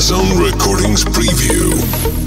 TranZone Recordings Preview.